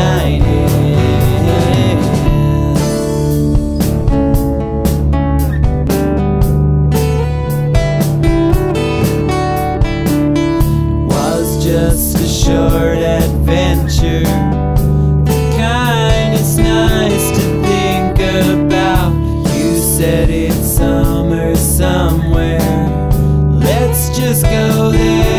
shining. Was just a short adventure, the kind it's nice to think about. You said it's summer somewhere, let's just go there.